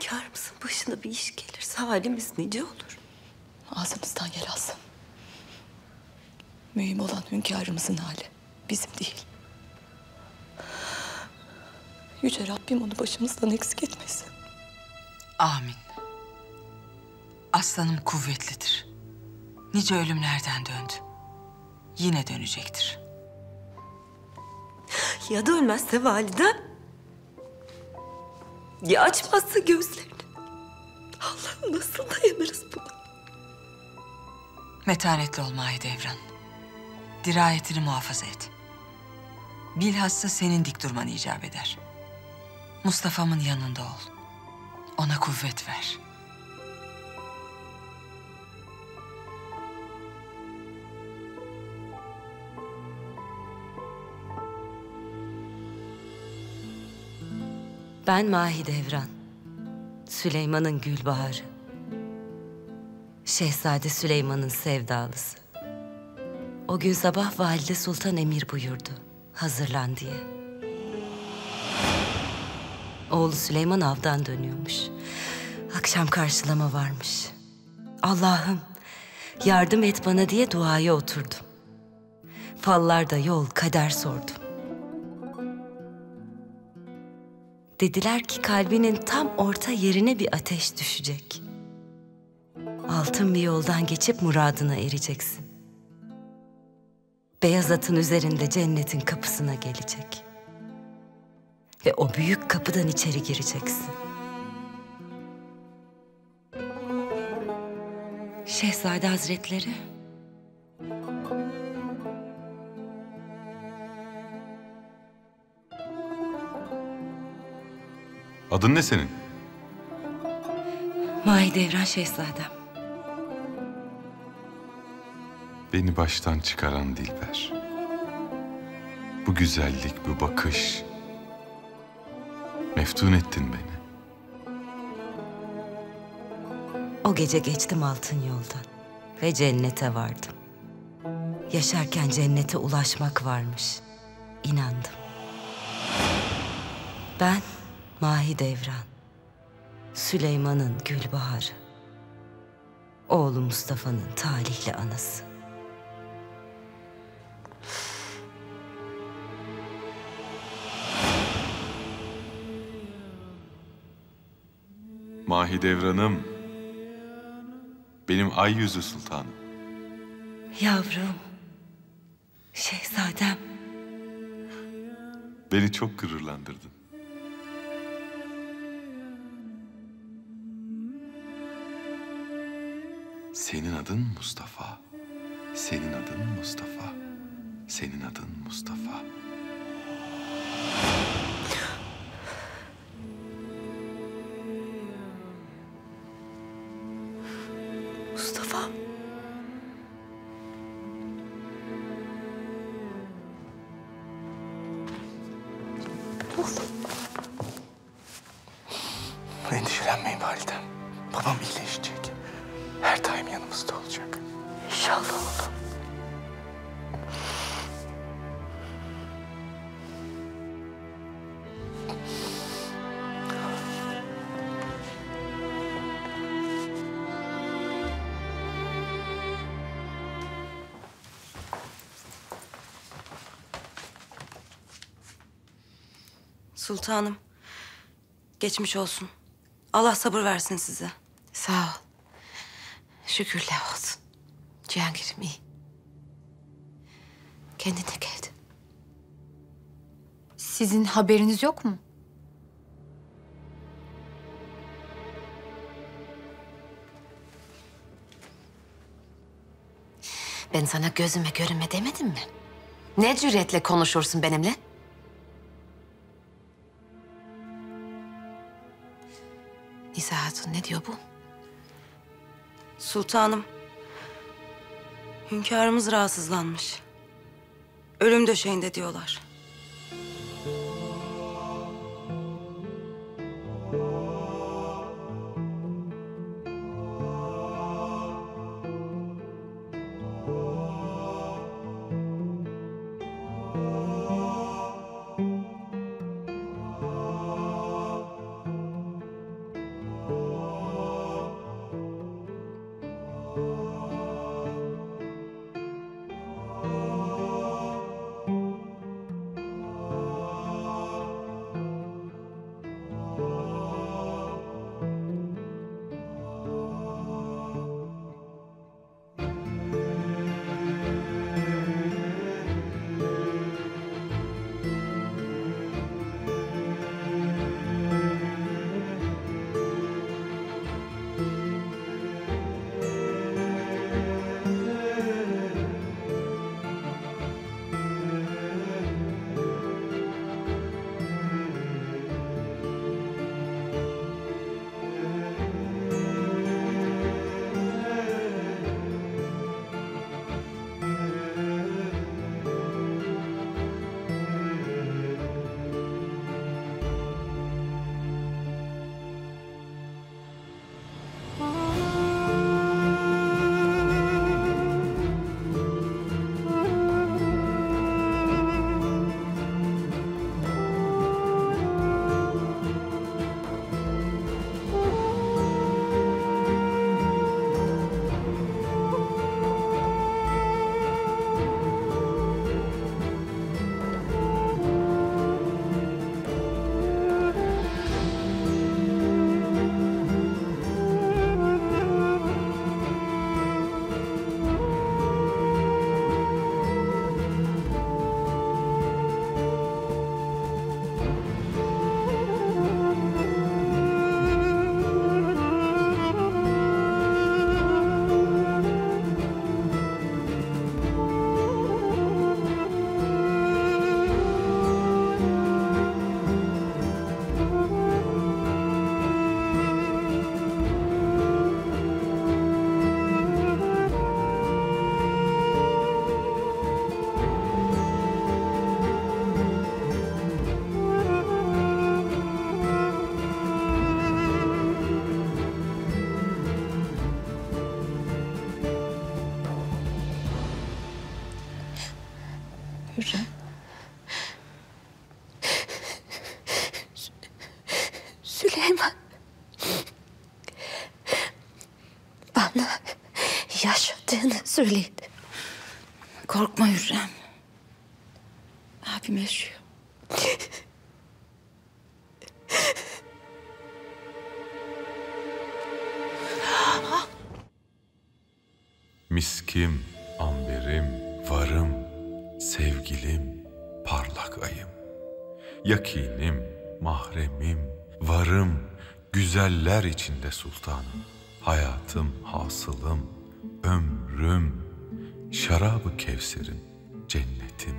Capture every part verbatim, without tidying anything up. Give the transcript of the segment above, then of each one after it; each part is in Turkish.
Hünkârımızın başına bir iş gelirse halimiz nice olur? Ağzınızdan gel alsın. Mühim olan hünkârımızın hali, bizim değil. Yüce Rabbim onu başımızdan eksik etmesin. Amin. Aslanım kuvvetlidir. Nice ölümlerden döndü. Yine dönecektir. Ya da ölmezse validem? Ya açmazsa gözlerini? Allah'ım nasıl dayanırız buna? Metanetli ol Mahidevran. Dirayetini muhafaza et. Bilhassa senin dik durman icap eder. Mustafa'mın yanında ol. Ona kuvvet ver. Ben Mahidevran, Süleyman'ın gülbaharı. Şehzade Süleyman'ın sevdalısı. O gün sabah Valide Sultan emir buyurdu, hazırlan diye. Oğlu Süleyman avdan dönüyormuş. Akşam karşılama varmış. Allah'ım yardım et bana diye duaya oturdum. Fallarda yol, kader sordum. Dediler ki kalbinin tam orta yerine bir ateş düşecek. Altın bir yoldan geçip muradına ereceksin. Beyaz atın üzerinde cennetin kapısına gelecek. Ve o büyük kapıdan içeri gireceksin. Şehzade Hazretleri... Adın ne senin? Mahidevran Şehzadem. Beni baştan çıkaran Dilber. Bu güzellik, bu bakış. Meftun ettin beni. O gece geçtim altın yoldan ve cennete vardım. Yaşarken cennete ulaşmak varmış. İnandım. Ben... Mahidevran, Süleyman'ın gülbaharı, oğlu Mustafa'nın talihli anası. Mahidevran'ım, benim ay yüzü sultanım. Yavrum, şehzadem. Beni çok gururlandırdın. Senin adın Mustafa, senin adın Mustafa, senin adın Mustafa. Mustafa. Endişelenmeyin validem, babam iyileşecek. Her daim yanımızda olacak. İnşallah oğlum. Sultanım, geçmiş olsun. Allah sabır versin size. Sağ ol. Şükürler olsun. Cihangir'im iyi. Kendine geldi. Sizin haberiniz yok mu? Ben sana gözüme görünme demedim mi? Ne cüretle konuşursun benimle? Nisa Hatun ne diyor bu? Sultanım, hünkârımız rahatsızlanmış. Ölüm döşeğinde diyorlar. Hürrem. Sü Süleyman. Bana yaşadığını söyledi. Korkma Hürrem. Abim yaşıyor. Miskim, amberim, varım, sevgilim, parlak ayım. Yakinim, mahremim, varım, güzeller içinde sultanım. Hayatım, hasılım, ömrüm, şarabı kevserim, cennetim,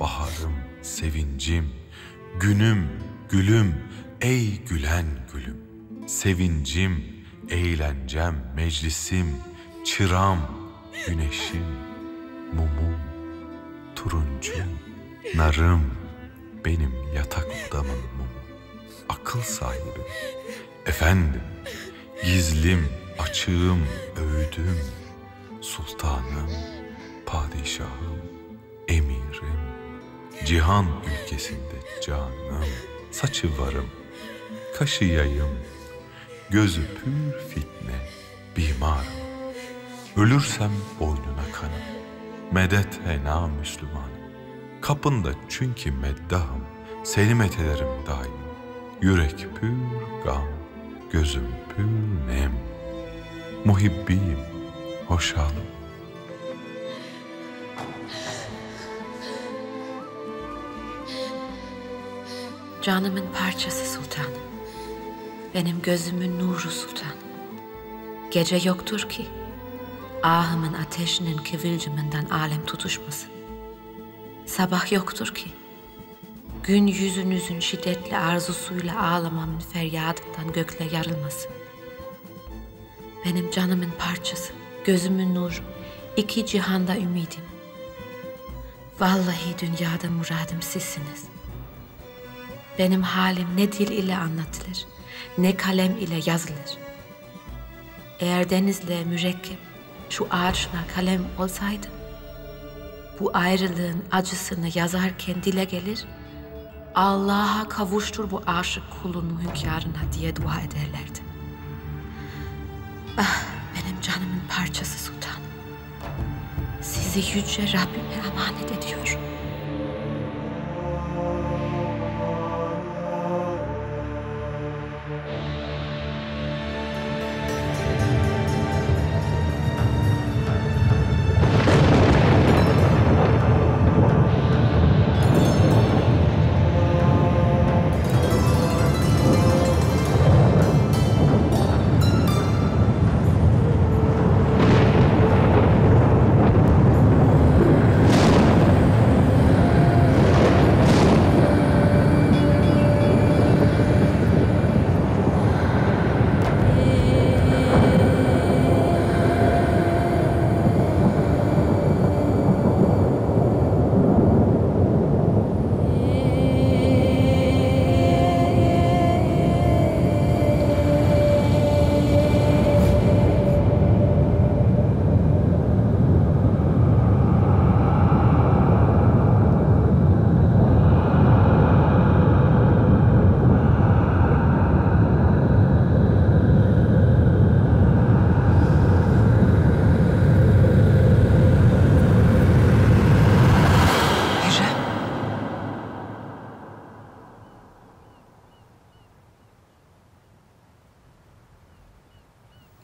baharım, sevincim, günüm, gülüm, ey gülen gülüm. Sevincim, eğlencem, meclisim, çıram, güneşim, mumum, turuncum, narım, benim yatak odamın mumu, akıl sahibim, efendim, gizlim, açığım, öğüdüm, sultanım, padişahım, emirim, cihan ülkesinde canım, saçı varım, kaşı yayım, gözü pür fitne, bimarım. Ölürsem boynuna kanım, medet hena Müslümanım. Kapında çünkü meddahım, selim etelerim daim. Yürek pür gam, gözüm pür nem. Muhibbiyim, hoşalım. Canımın parçası sultanım, benim gözümün nuru sultanım. Gece yoktur ki ahımın ateşinin kıvılcımından alem tutuşmasın. Sabah yoktur ki gün yüzünüzün şiddetli arzusuyla ağlamamın feryadından gökle yarılmasın. Benim canımın parçası, gözümün nuru, iki cihanda ümidim. Vallahi dünyada muradım sizsiniz. Benim halim ne dil ile anlatılır, ne kalem ile yazılır. Eğer denizle mürekkep şu ağaçla kalem olsaydım, bu ayrılığın acısını yazarken dile gelir, Allah'a kavuştur bu aşık kulunu hünkârına diye dua ederlerdi. Ah, benim canımın parçası sultanım, sizi yüce Rabbime emanet ediyorum.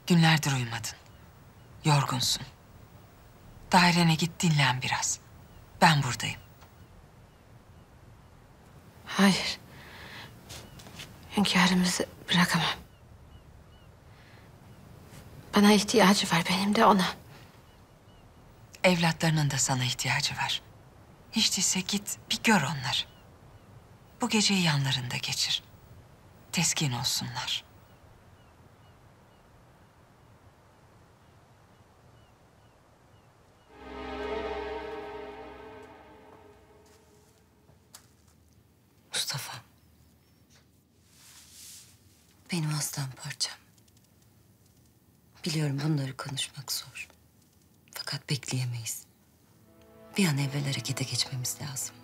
Günlerdir uyumadın. Yorgunsun. Dairene git, dinlen biraz. Ben buradayım. Hayır. Hünkârımızı bırakamam. Bana ihtiyacı var, benim de ona. Evlatlarının da sana ihtiyacı var. Hiç değilse git bir gör onları. Bu geceyi yanlarında geçir. Teskin olsunlar. Mustafa, benim aslan parçam. Biliyorum bunları konuşmak zor. Fakat bekleyemeyiz. Bir an evvel harekete geçmemiz lazım.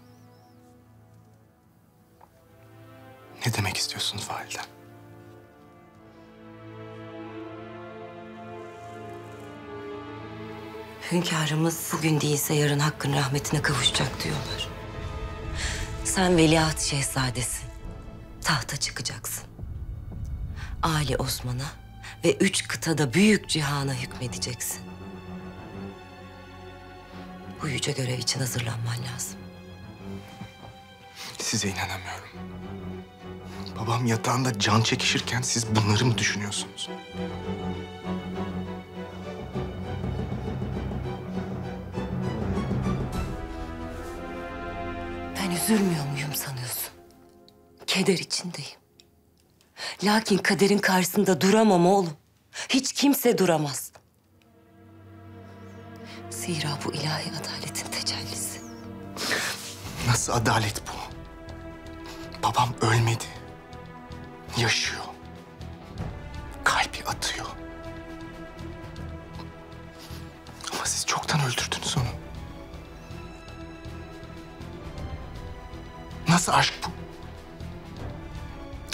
Ne demek istiyorsun Valide? Hünkârımız bugün değilse yarın hakkın rahmetine kavuşacak diyorlar. Sen veliaht şehzadesin. Tahta çıkacaksın. Ali Osman'a ve üç kıtada büyük cihana hükmedeceksin. Bu yüce görev için hazırlanman lazım. Size inanamıyorum. Babam yatağında can çekişirken siz bunları mı düşünüyorsunuz? Ben üzülmüyor muyum sanıyorsun? Keder içindeyim. Lakin kaderin karşısında duramam oğlum. Hiç kimse duramaz. Zira bu ilahi adaletin tecellisi. Nasıl adalet bu? Babam ölmedi. Yaşıyor. Kalbi atıyor. Ama siz çoktan öldürdünüz onu. Nasıl aşk bu?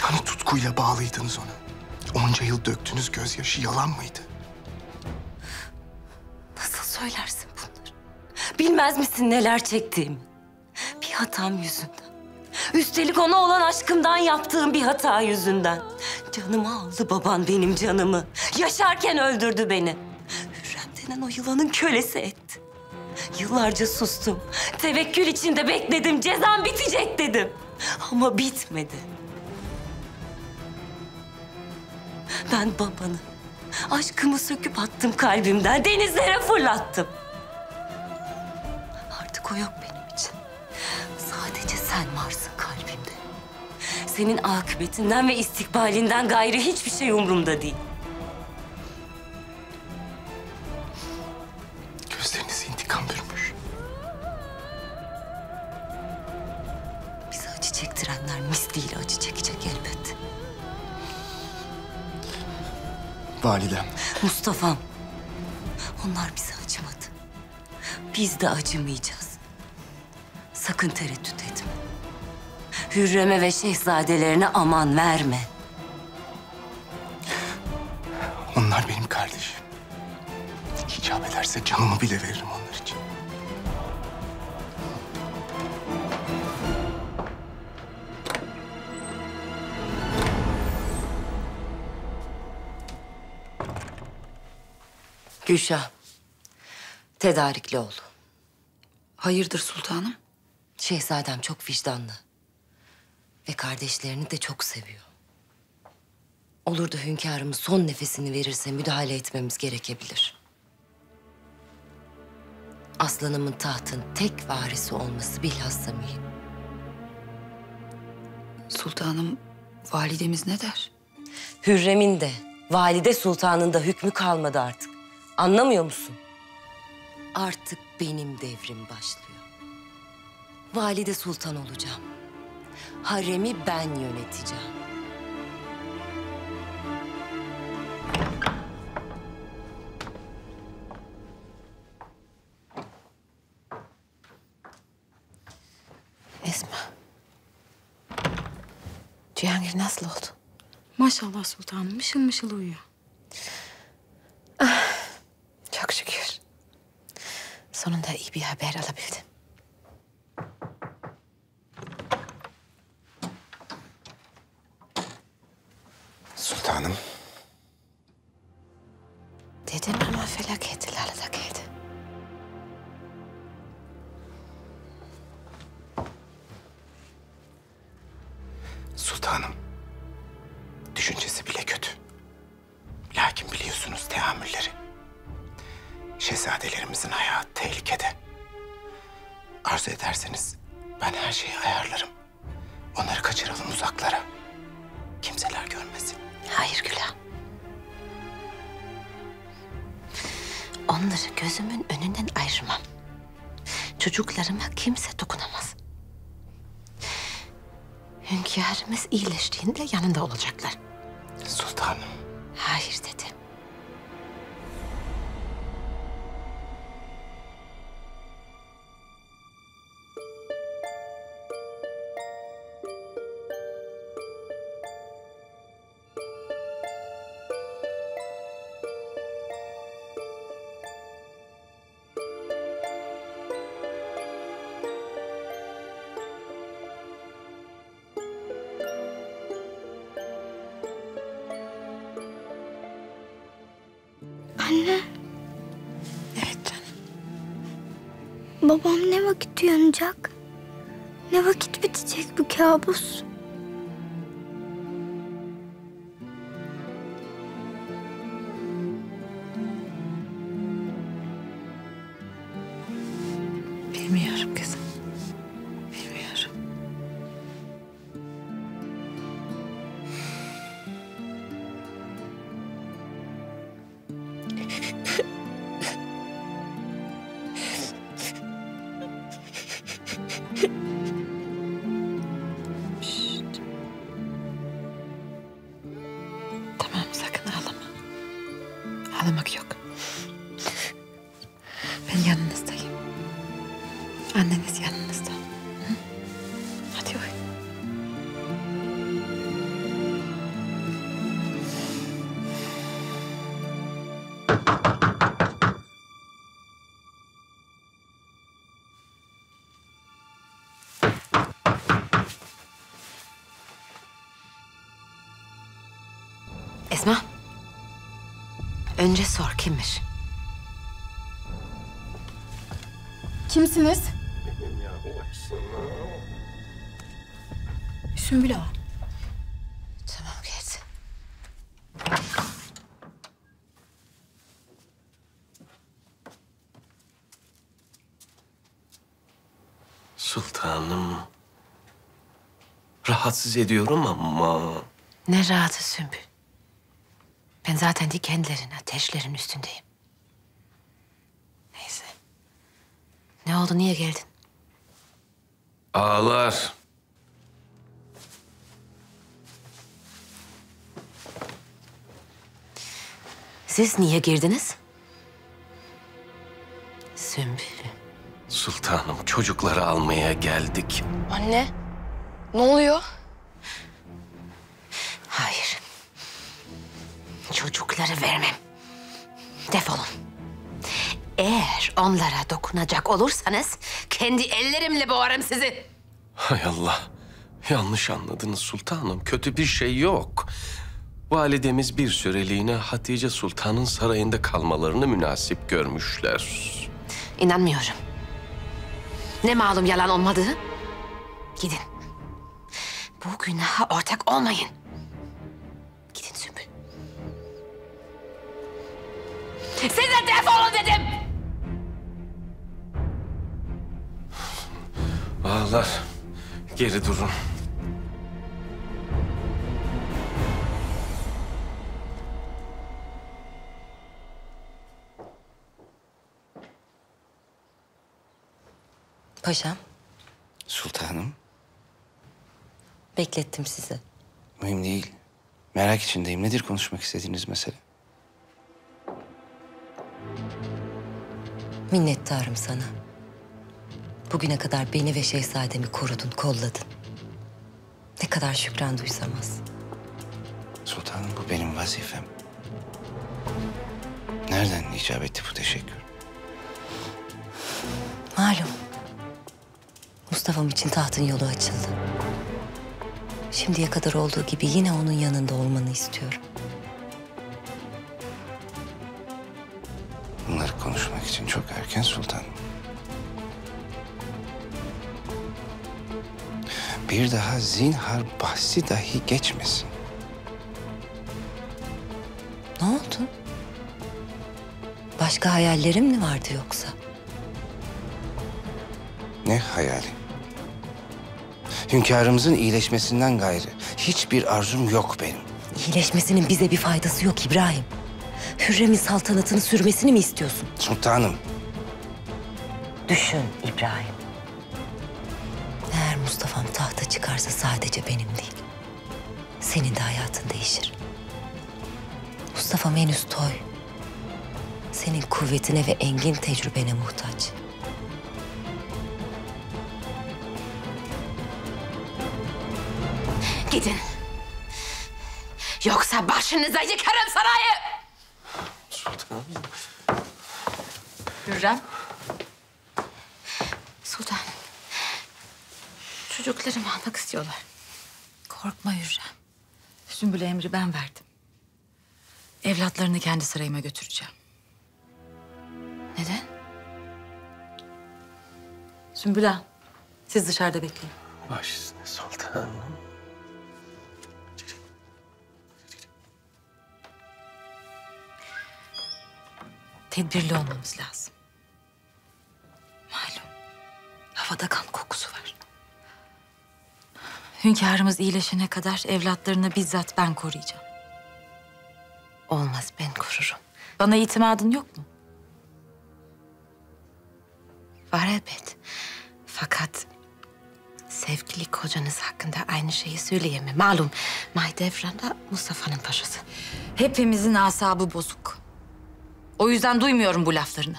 Hani tutkuyla bağlıydınız ona. Onca yıl döktüğünüz gözyaşı yalan mıydı? Nasıl söylersin bunları? Bilmez misin neler çektiğimi? Bir hatam yüzünden. Üstelik ona olan aşkımdan yaptığım bir hata yüzünden. Canımı aldı baban benim canımı. Yaşarken öldürdü beni. Hürrem denen o yılanın kölesi etti. Yıllarca sustum. Tevekkül içinde bekledim. Cezam bitecek dedim. Ama bitmedi. Ben babanı, aşkımı söküp attım kalbimden, denizlere fırlattım. Artık o yok benim için. Sadece sen varsın kalbimde. Senin akıbetinden ve istikbalinden gayrı hiçbir şey umurumda değil. Gözleriniz intikam bürümüş. Bizi acı çektirenler misliyle acı çekecek elbet. Validem. Mustafa'm, onlar bize acımadı. Biz de acımayacağız. Sakın tereddüt etme. Hürrem'e ve şehzadelerine aman verme. Onlar benim kardeşim. Hicap ederse canımı bile veririm onlar için. Gülşah, tedarikli ol. Hayırdır sultanım? Şehzadem çok vicdanlı. Ve kardeşlerini de çok seviyor. Olur da hünkârımız son nefesini verirse müdahale etmemiz gerekebilir. Aslanımın tahtın tek varisi olması bilhassa mühim. Sultanım, validemiz ne der? Hürrem'in de, Valide Sultan'ın da hükmü kalmadı artık. Anlamıyor musun? Artık benim devrim başlıyor. Valide Sultan olacağım. Haremi ben yöneteceğim. Esma. Cihangir nasıl oldu? Maşallah sultanım, mışıl mışıl uyuyor. Ah. Çok şükür. Sonunda iyi bir haber alabildim. Sultanım. Dedim ama felaket ilerledeydi. Sultanım. Düşüncesi bile kötü. Lakin biliyorsunuz teamülleri. Şehzadelerimizin hayatı tehlikede. Arzu ederseniz ben her şeyi ayarlarım. Onları kaçıralım uzaklara. Kimseler görmesin. Hayır Gülah. Onları gözümün önünden ayırmam. Çocuklarıma kimse dokunamaz. Hünkârımız iyileştiğinde yanında olacaklar. Sultanım. Hayır dedi. Anne. Evet canım. Babam ne vakit uyanacak? Ne vakit bitecek bu kabus? Bilmiyorum kızım. Bilmiyorum. Tamam, sakın ağlama. Ağlamak yok. Ben yanınızdayım. Anneniz yanınızda. Hı? Hadi uyu. Esma. Önce sor kimmiş? Kimsiniz? Sümbül ağa. Tamam, geç. Sultanım. Rahatsız ediyorum ama... Ne rahatı Sümbül? Ben zaten dikenlerin, ateşlerin üstündeyim. Neyse. Ne oldu, niye geldin? Ağlar. Siz niye girdiniz? Sümbül. Sultanım, çocukları almaya geldik. Anne, ne oluyor? Hayır. Çocukları vermem. Defolun. Eğer onlara dokunacak olursanız kendi ellerimle boğarım sizi. Hay Allah. Yanlış anladınız sultanım. Kötü bir şey yok. Validemiz bir süreliğine Hatice Sultan'ın sarayında kalmalarını münasip görmüşler. İnanmıyorum. Ne malum yalan olmadığı. Gidin. Bu günaha ortak olmayın. Gidin Sümbül. Siz de defolun dedim. Ağlar, geri durun. Paşam. Sultanım. Beklettim sizi. Mühim değil. Merak içindeyim. Nedir konuşmak istediğiniz mesele? Minnettarım sana. Bugüne kadar beni ve şehzademi korudun, kolladın. Ne kadar şükran duysam az. Sultanım, bu benim vazifem. Nereden icap etti bu teşekkür? Malum. Mustafa'm için tahtın yolu açıldı. Şimdiye kadar olduğu gibi yine onun yanında olmanı istiyorum. Bunları konuşmak için çok erken sultanım. Bir daha zinhar bahsi dahi geçmesin. Ne oldu? Başka hayallerim mi vardı yoksa? Ne hayali? Hünkârımızın iyileşmesinden gayrı hiçbir arzum yok benim. İyileşmesinin bize bir faydası yok İbrahim. Hürrem'in saltanatını sürmesini mi istiyorsun? Sultanım. Düşün İbrahim. Eğer Mustafa'm tahta çıkarsa sadece benim değil, senin de hayatın değişir. Mustafa'm henüz toy. Senin kuvvetine ve engin tecrübene muhtaç. Gidin. Yoksa başınıza yıkarım sarayı. Sultanım. Hürrem. Sultanım. Çocuklarımı almak istiyorlar. Korkma Hürrem. Sümbül'e emri ben verdim. Evlatlarını kendi sarayıma götüreceğim. Neden? Sümbül ağa, siz dışarıda bekleyin. Baş üstüne sultanım. Tedbirli olmamız lazım. Malum, havada kan kokusu var. Hünkârımız iyileşene kadar evlatlarını bizzat ben koruyacağım. Olmaz, ben korurum. Bana itimadın yok mu? Var elbet. Fakat sevgili kocanız hakkında aynı şeyi söyleyemem. Malum, Mahidevran da Mustafa'nın paşası. Hepimizin asabı bozuk. O yüzden duymuyorum bu laflarını.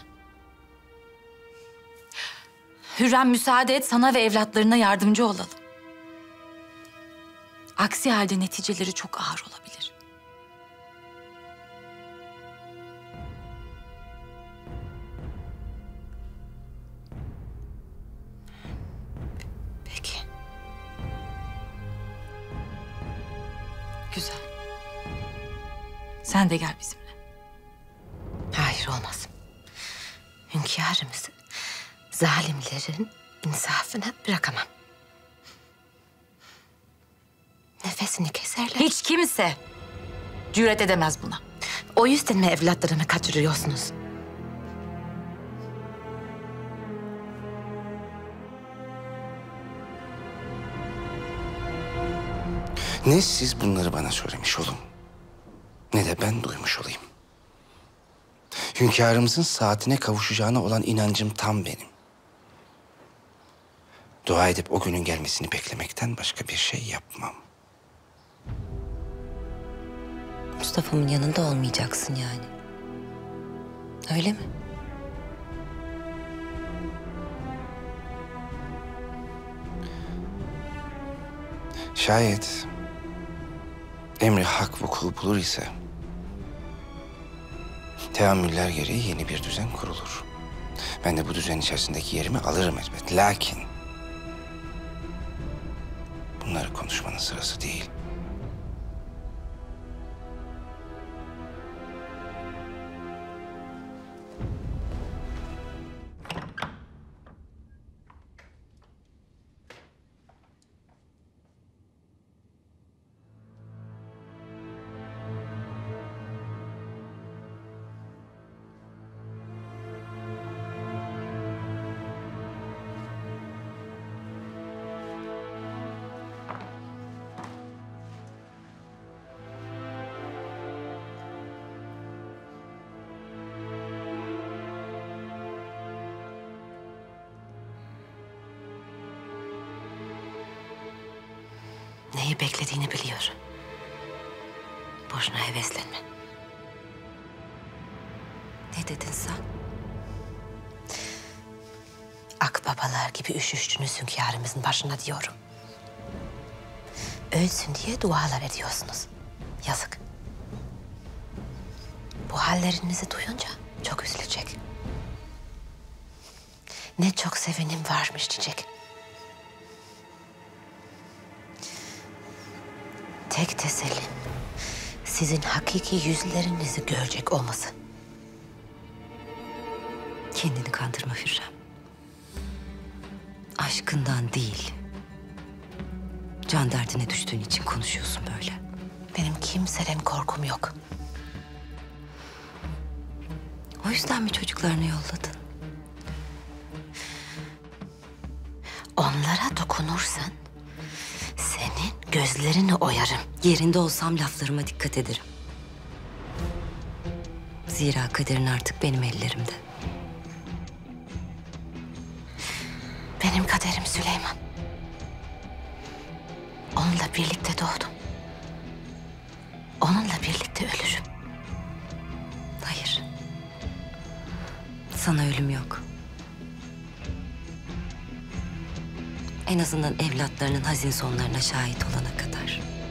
Hürrem, müsaade et sana ve evlatlarına yardımcı olalım. Aksi halde neticeleri çok ağır olabilir. Peki. Güzel. Sen de gel bizimle. Hayır, olmaz. Hünkârımızı zalimlerin insafına bırakamam. Nefesini keserler. Hiç kimse cüret edemez buna. O yüzden mi evlatlarımı kaçırıyorsunuz? Ne siz bunları bana söylemiş olun, ne de ben duymuş olayım. Hünkârımızın saatine kavuşacağına olan inancım tam benim. Dua edip o günün gelmesini beklemekten başka bir şey yapmam. Mustafa'nın yanında olmayacaksın yani. Öyle mi? Şayet emri hak vuku bulur ise teamüller gereği yeni bir düzen kurulur. Ben de bu düzen içerisindeki yerimi alırım elbet. Lakin bunları konuşmanın sırası değil. Neyi beklediğini biliyorum. Boşuna heveslenme. Ne dedin sen? Akbabalar gibi üşüştünüz hünkârımızın başına diyorum. Ölsün diye dualar ediyorsunuz. Yazık. Bu hallerinizi duyunca çok üzülecek. Ne çok sevenim varmış diyecek. Tek teselli sizin hakiki yüzlerinizi görecek olması. Kendini kandırma Hürrem. Aşkından değil, can derdine düştüğün için konuşuyorsun böyle. Benim kimseden korkum yok. O yüzden mi çocuklarını yolladın? Onlara dokunursan senin gözlerini oyarım. Yerinde olsam laflarıma dikkat ederim. Zira kaderin artık benim ellerimde. Benim kaderim Süleyman. Onunla birlikte doğdum. Onunla birlikte ölürüm. Hayır. Sana ölüm yok. En azından evlatlarının hazin sonlarına şahit olana kadar.